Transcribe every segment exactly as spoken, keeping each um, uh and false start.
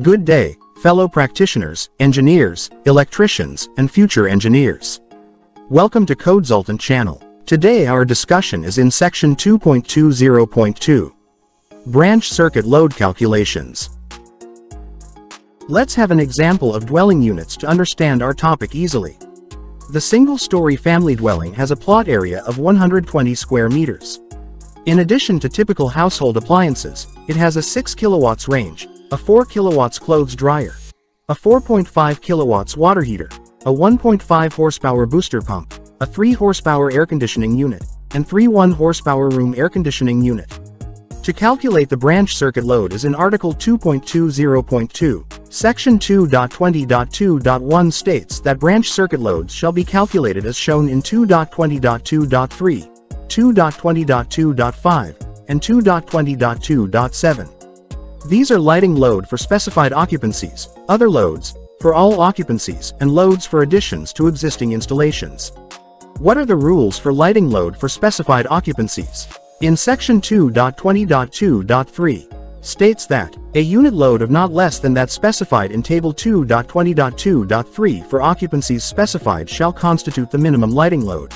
Good day, fellow practitioners, engineers, electricians, and future engineers. Welcome to CODESULTANT channel. Today our discussion is in section two point two zero point two. Branch circuit load calculations. Let's have an example of dwelling units to understand our topic easily. The single-story family dwelling has a plot area of one hundred twenty square meters. In addition to typical household appliances, it has a six kilowatts range, a four kilowatts clothes dryer, a four point five kilowatts water heater, a one point five horsepower booster pump, a three horsepower air conditioning unit, and three one horsepower room air conditioning unit. To calculate the branch circuit load is in Article two point two zero point two, Section two point twenty point two point one states that branch circuit loads shall be calculated as shown in two point twenty point two point three, two point twenty point two point five, and two point twenty point two point seven. These are lighting load for specified occupancies, other loads, for all occupancies, and loads for additions to existing installations. What are the rules for lighting load for specified occupancies? In Section two point twenty point two point three, states that a unit load of not less than that specified in Table two point twenty point two point three for occupancies specified shall constitute the minimum lighting load.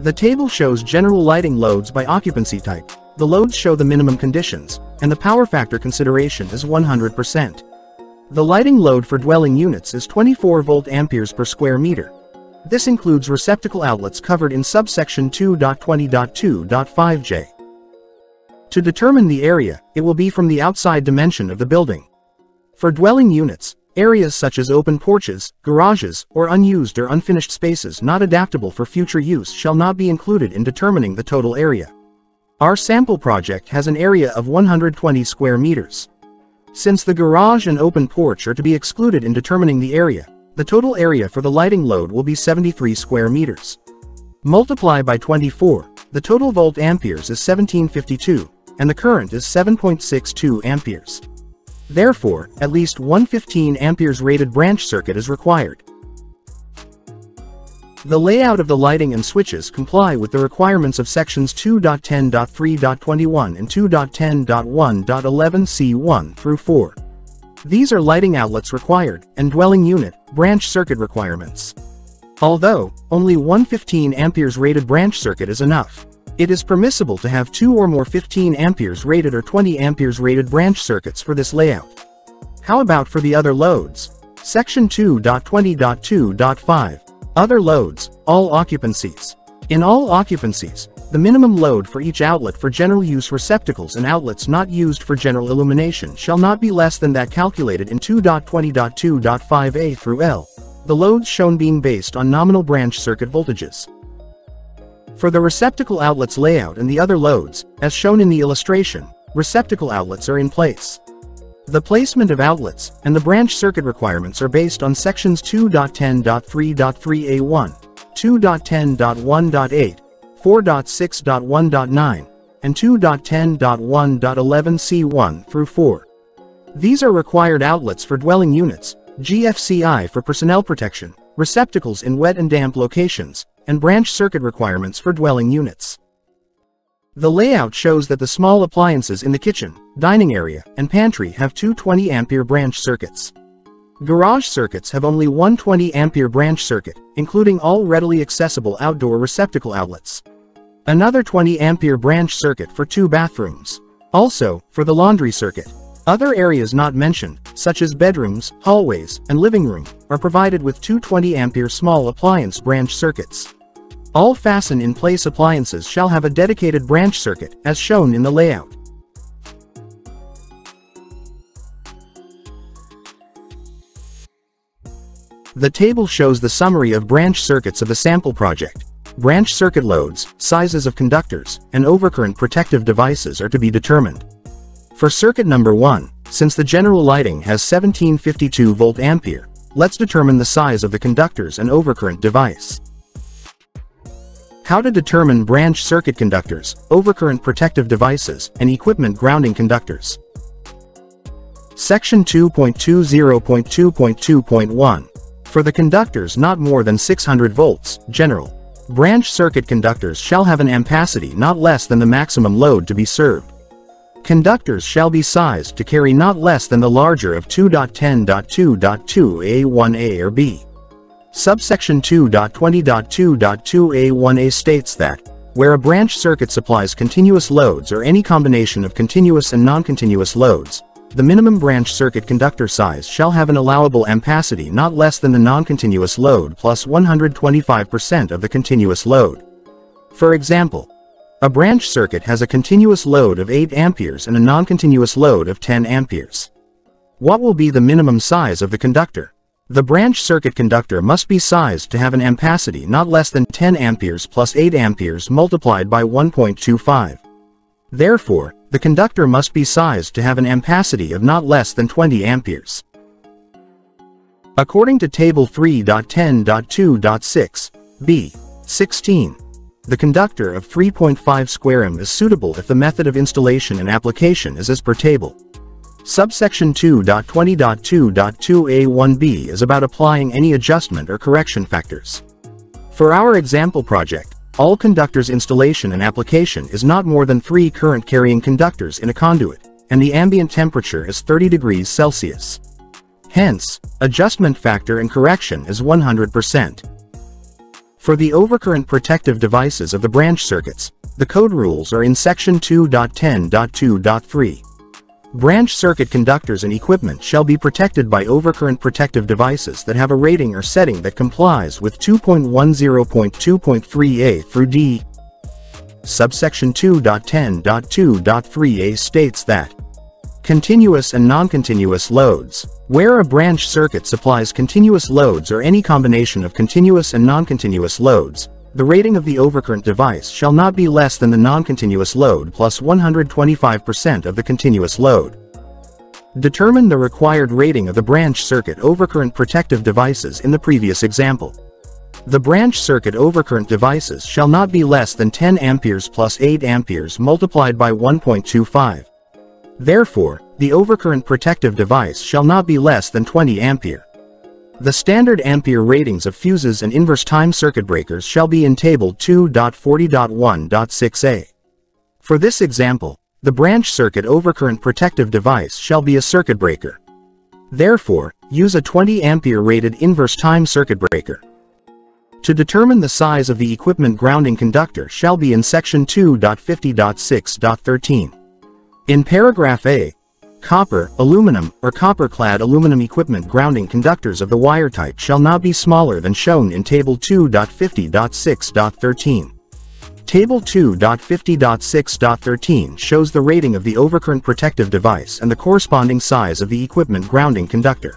The table shows general lighting loads by occupancy type, the loads show the minimum conditions, and the power factor consideration is one hundred percent. The lighting load for dwelling units is twenty-four volt amperes per square meter. This includes receptacle outlets covered in subsection two point twenty point two point five J. To determine the area, it will be from the outside dimension of the building. For dwelling units, areas such as open porches, garages, or unused or unfinished spaces not adaptable for future use shall not be included in determining the total area. Our sample project has an area of one hundred twenty square meters. Since the garage and open porch are to be excluded in determining the area, the total area for the lighting load will be seventy-three square meters. Multiply by twenty-four, the total volt amperes is seventeen fifty-two, and the current is seven point six two amperes. Therefore, at least one fifteen amperes rated branch circuit is required. The layout of the lighting and switches comply with the requirements of sections two point ten point three point twenty-one and two point ten point one point eleven C one through four. These are lighting outlets required, and dwelling unit, branch circuit requirements. Although, only one fifteen amperes rated branch circuit is enough. It is permissible to have two or more fifteen amperes rated or twenty amperes rated branch circuits for this layout. How about for the other loads? Section two point twenty point two point five, Other Loads, All Occupancies. In all occupancies, the minimum load for each outlet for general use receptacles and outlets not used for general illumination shall not be less than that calculated in two point twenty point two point five A through L, the loads shown being based on nominal branch circuit voltages. For the receptacle outlets layout and the other loads, as shown in the illustration, receptacle outlets are in place. The placement of outlets and the branch circuit requirements are based on sections two point ten point three point three A one, two point ten point one point eight, four point six point one point nine, and two point ten point one point eleven C one through four. These are required outlets for dwelling units, G F C I for personnel protection, receptacles in wet and damp locations, and branch circuit requirements for dwelling units. The layout shows that the small appliances in the kitchen, dining area, and pantry have two twenty ampere branch circuits. Garage circuits have only one twenty ampere branch circuit, including all readily accessible outdoor receptacle outlets. Another twenty ampere branch circuit for two bathrooms. Also, for the laundry circuit. Other areas not mentioned, such as bedrooms, hallways, and living room, are provided with two twenty ampere small appliance branch circuits. All fasten in place appliances shall have a dedicated branch circuit, as shown in the layout. The table shows the summary of branch circuits of the sample project. Branch circuit loads, sizes of conductors, and overcurrent protective devices are to be determined. For circuit number one, since the general lighting has seventeen fifty-two volt ampere, let's determine the size of the conductors and overcurrent device. How to determine branch circuit conductors, overcurrent protective devices, and equipment grounding conductors. Section two point twenty point two point two point one. For the conductors not more than six hundred volts, general, branch circuit conductors shall have an ampacity not less than the maximum load to be served. Conductors shall be sized to carry not less than the larger of two point ten point two point two A one A or B. Subsection two point twenty point two point two A one A states that, where a branch circuit supplies continuous loads or any combination of continuous and non-continuous loads, the minimum branch circuit conductor size shall have an allowable ampacity not less than the non-continuous load plus one hundred twenty-five percent of the continuous load. For example, a branch circuit has a continuous load of eight amperes and a non-continuous load of ten amperes. What will be the minimum size of the conductor? The branch circuit conductor must be sized to have an ampacity not less than ten amperes plus eight amperes multiplied by one point two five. Therefore, the conductor must be sized to have an ampacity of not less than twenty amperes. According to Table three point ten point two point six B sixteen, the conductor of three point five square meters is suitable if the method of installation and application is as per table. Subsection two point twenty point two point two A one B is about applying any adjustment or correction factors. For our example project, all conductors installation and application is not more than three current carrying conductors in a conduit, and the ambient temperature is thirty degrees Celsius. Hence, adjustment factor and correction is one hundred percent. For the overcurrent protective devices of the branch circuits, the code rules are in section two point ten point two point three. Branch circuit conductors and equipment shall be protected by overcurrent protective devices that have a rating or setting that complies with two point ten point two point three A through D. Subsection two point ten point two point three A states that continuous and non-continuous loads. Where a branch circuit supplies continuous loads or any combination of continuous and non-continuous loads, the rating of the overcurrent device shall not be less than the non-continuous load plus one hundred twenty-five percent of the continuous load. Determine the required rating of the branch circuit overcurrent protective devices in the previous example. The branch circuit overcurrent devices shall not be less than ten amperes plus eight amperes multiplied by one point two five. Therefore, the overcurrent protective device shall not be less than twenty ampere. The standard ampere ratings of fuses and inverse time circuit breakers shall be in Table two point forty point one point six A. For this example, the branch circuit overcurrent protective device shall be a circuit breaker. Therefore, use a twenty ampere rated inverse time circuit breaker. To determine the size of the equipment grounding conductor shall be in Section two point fifty point six point thirteen. In paragraph A, copper, aluminum, or copper-clad aluminum equipment grounding conductors of the wire type shall not be smaller than shown in Table two point fifty point six point thirteen. Table two point fifty point six point thirteen shows the rating of the overcurrent protective device and the corresponding size of the equipment grounding conductor.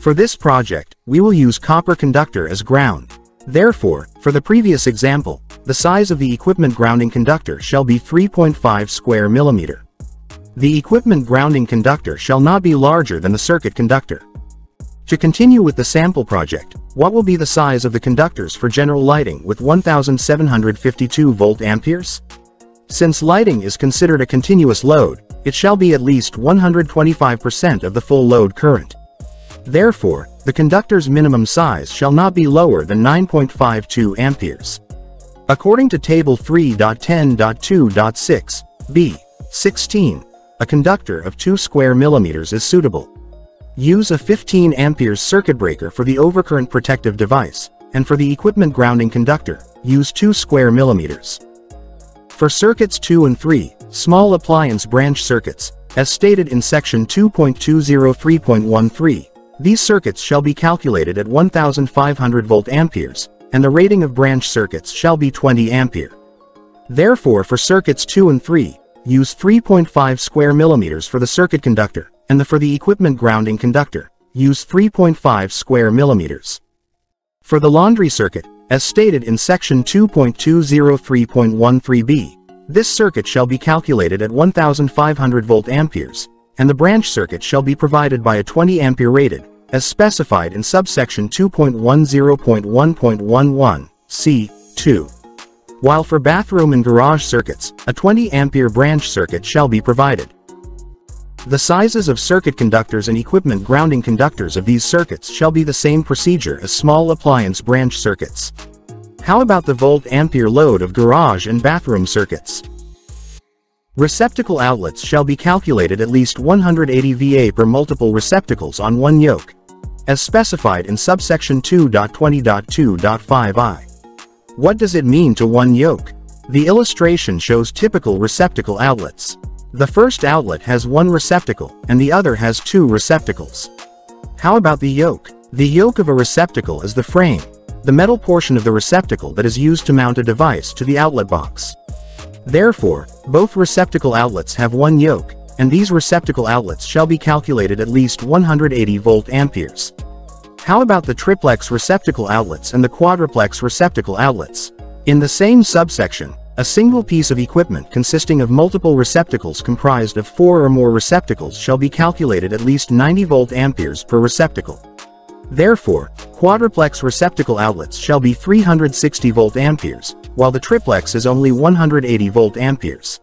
For this project, we will use copper conductor as ground. Therefore, for the previous example, the size of the equipment grounding conductor shall be three point five square millimeter. The equipment grounding conductor shall not be larger than the circuit conductor. To continue with the sample project, what will be the size of the conductors for general lighting with one thousand seven hundred fifty-two volt amperes? Since lighting is considered a continuous load, it shall be at least one hundred twenty-five percent of the full load current. Therefore, the conductor's minimum size shall not be lower than nine point five two amperes. According to Table three point ten point two point six B sixteen, a conductor of two square millimeters is suitable. Use a fifteen amperes circuit breaker for the overcurrent protective device, and for the equipment grounding conductor, use two square millimeters. For circuits two and three, small appliance branch circuits, as stated in section two point two oh three point one three, these circuits shall be calculated at one thousand five hundred volt amperes, and the rating of branch circuits shall be twenty ampere. Therefore, for circuits two and three, use three point five square millimeters for the circuit conductor, and the for the equipment grounding conductor, use three point five square millimeters. For the laundry circuit, as stated in section two point two oh three point one three B, this circuit shall be calculated at one thousand five hundred volt amperes, and the branch circuit shall be provided by a twenty ampere rated, as specified in subsection two point ten point one point eleven C two. While for bathroom and garage circuits, a twenty ampere branch circuit shall be provided. The sizes of circuit conductors and equipment grounding conductors of these circuits shall be the same procedure as small appliance branch circuits. How about the volt ampere load of garage and bathroom circuits? Receptacle outlets shall be calculated at least one hundred eighty volts per multiple receptacles on one yoke, as specified in subsection two point twenty point two point five i. What does it mean to one yoke? The illustration shows typical receptacle outlets. The first outlet has one receptacle, and the other has two receptacles. How about the yoke? The yoke of a receptacle is the frame, the metal portion of the receptacle that is used to mount a device to the outlet box. Therefore, both receptacle outlets have one yoke, and these receptacle outlets shall be calculated at least one hundred eighty volt amperes. How about the triplex receptacle outlets and the quadruplex receptacle outlets? In the same subsection, a single piece of equipment consisting of multiple receptacles comprised of four or more receptacles shall be calculated at least ninety volt amperes per receptacle. Therefore, quadruplex receptacle outlets shall be three hundred sixty volt amperes, while the triplex is only one hundred eighty volt amperes.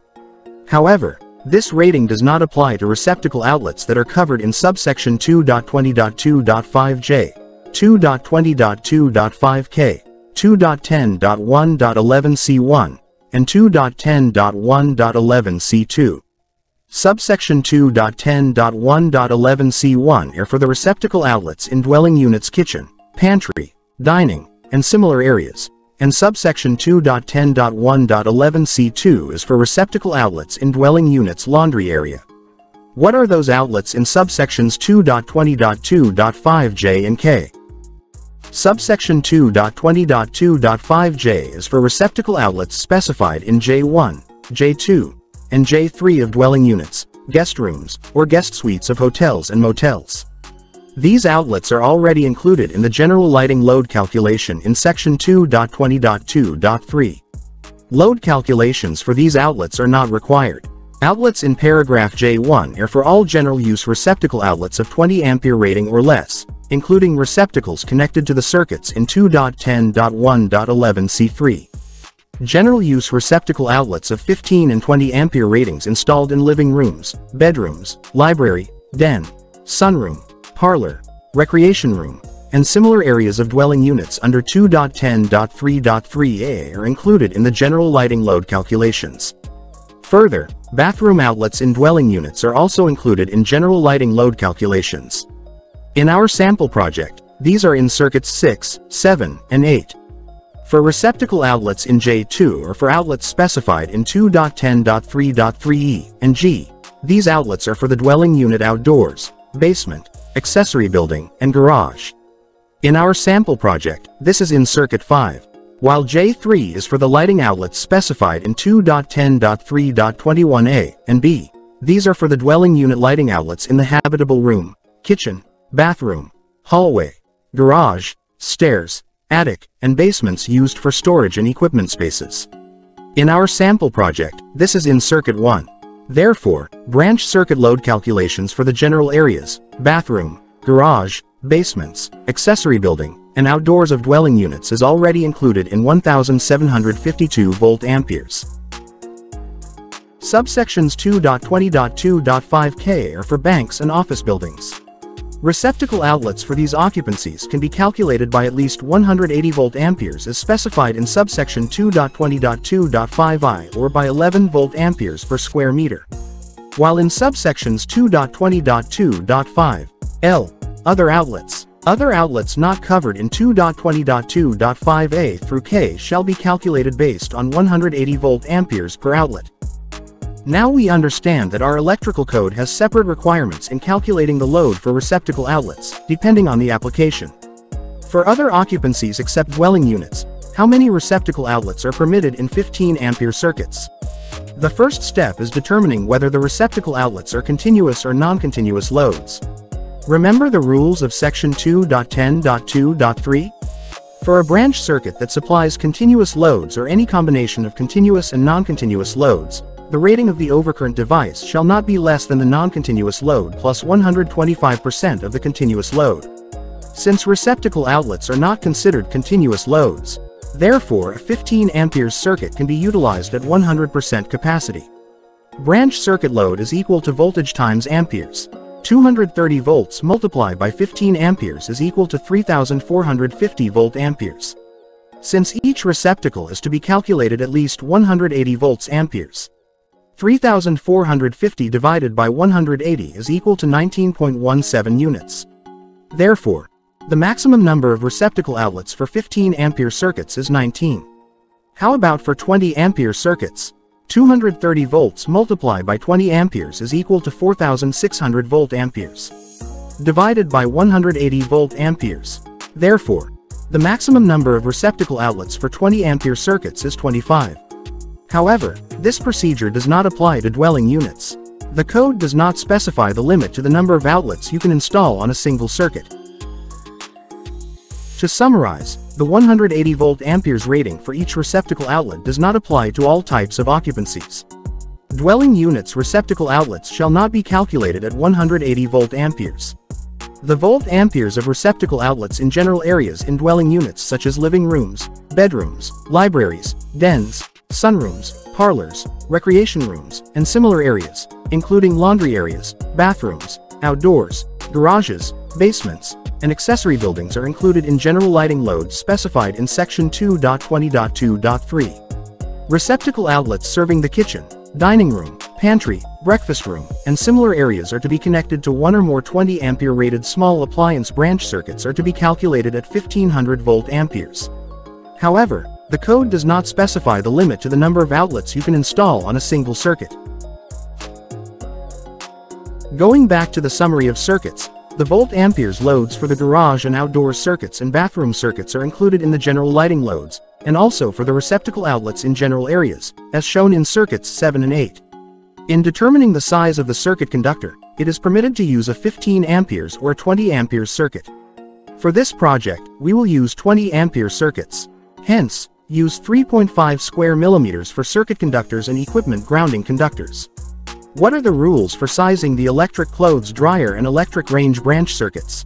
However, this rating does not apply to receptacle outlets that are covered in subsection two point twenty point two point five j, two point twenty point two point five k, two point ten point one point eleven c one, and two point ten point one point eleven c two. Subsection two point ten point one point eleven c one are for the receptacle outlets in dwelling units, kitchen, pantry, dining, and similar areas, and subsection two point ten point one point eleven c two is for receptacle outlets in dwelling units, laundry area. What are those outlets in subsections two point twenty point two point five j and k? Subsection two point twenty point two point five j is for receptacle outlets specified in j one, j two, and j three of dwelling units, guest rooms, or guest suites of hotels and motels. These outlets are already included in the general lighting load calculation in section two point twenty point two point three. Load calculations for these outlets are not required. Outlets in paragraph j one are for all general use receptacle outlets of twenty ampere rating or less, including receptacles connected to the circuits in two point ten point one point eleven c three. General use receptacle outlets of fifteen and twenty ampere ratings installed in living rooms, bedrooms, library, den, sunroom, parlor, recreation room, and similar areas of dwelling units under two point ten point three point three a are included in the general lighting load calculations. Further, bathroom outlets in dwelling units are also included in general lighting load calculations. In our sample project, these are in circuits six, seven, and eight. For receptacle outlets in j two or for outlets specified in two point ten point three point three e and g, these outlets are for the dwelling unit outdoors, basement, accessory building, and garage. In our sample project, this is in circuit five, while j three is for the lighting outlets specified in two point ten point three point twenty-one a and b. These are for the dwelling unit lighting outlets in the habitable room, kitchen, bathroom, hallway, garage, stairs, attic, and basements used for storage and equipment spaces. In our sample project, this is in circuit one. Therefore, branch circuit load calculations for the general areas, bathroom, garage, basements, accessory building, and outdoors of dwelling units is already included in one thousand seven hundred fifty-two volt amperes. Subsections two point twenty point two point five k are for banks and office buildings. Receptacle outlets for these occupancies can be calculated by at least one hundred eighty volt amperes as specified in subsection two point twenty point two point five i or by eleven volt amperes per square meter. While in subsections two point twenty point two point five l, other outlets, other outlets not covered in two point twenty point two point five a through k shall be calculated based on one hundred eighty volt amperes per outlet. Now we understand that our electrical code has separate requirements in calculating the load for receptacle outlets, depending on the application. For other occupancies except dwelling units, how many receptacle outlets are permitted in fifteen ampere circuits? The first step is determining whether the receptacle outlets are continuous or non-continuous loads. Remember the rules of section two point ten point two point three? For a branch circuit that supplies continuous loads or any combination of continuous and non-continuous loads, the rating of the overcurrent device shall not be less than the non-continuous load plus one hundred twenty-five percent of the continuous load. Since receptacle outlets are not considered continuous loads, therefore a fifteen ampere circuit can be utilized at one hundred percent capacity. Branch circuit load is equal to voltage times amperes. two hundred thirty volts multiplied by fifteen amperes is equal to three thousand four hundred fifty volt amperes. Since each receptacle is to be calculated at least one hundred eighty volts amperes, three thousand four hundred fifty divided by one hundred eighty is equal to nineteen point one seven units. Therefore, the maximum number of receptacle outlets for fifteen ampere circuits is nineteen. How about for twenty ampere circuits? two hundred thirty volts multiplied by twenty amperes is equal to four thousand six hundred volt amperes. Divided by one hundred eighty volt amperes. Therefore, the maximum number of receptacle outlets for twenty ampere circuits is twenty-five. However, this procedure does not apply to dwelling units. The code does not specify the limit to the number of outlets you can install on a single circuit. To summarize, the one hundred eighty volt amperes rating for each receptacle outlet does not apply to all types of occupancies. Dwelling units' receptacle outlets shall not be calculated at one hundred eighty volt amperes. The volt amperes of receptacle outlets in general areas in dwelling units such as living rooms, bedrooms, libraries, dens, sunrooms, parlors, recreation rooms, and similar areas, including laundry areas, bathrooms, outdoors, garages, basements, and accessory buildings are included in general lighting loads specified in section two point twenty point two point three. Receptacle outlets serving the kitchen, dining room, pantry, breakfast room, and similar areas are to be connected to one or more twenty ampere rated small appliance branch circuits are to be calculated at fifteen hundred volt amperes. However, the code does not specify the limit to the number of outlets you can install on a single circuit. Going back to the summary of circuits, the volt amperes loads for the garage and outdoor circuits and bathroom circuits are included in the general lighting loads, and also for the receptacle outlets in general areas, as shown in circuits seven and eight. In determining the size of the circuit conductor, it is permitted to use a fifteen amperes or a twenty amperes circuit. For this project, we will use twenty ampere circuits. Hence, use three point five square millimeters for circuit conductors and equipment grounding conductors. What are the rules for sizing the electric clothes dryer and electric range branch circuits?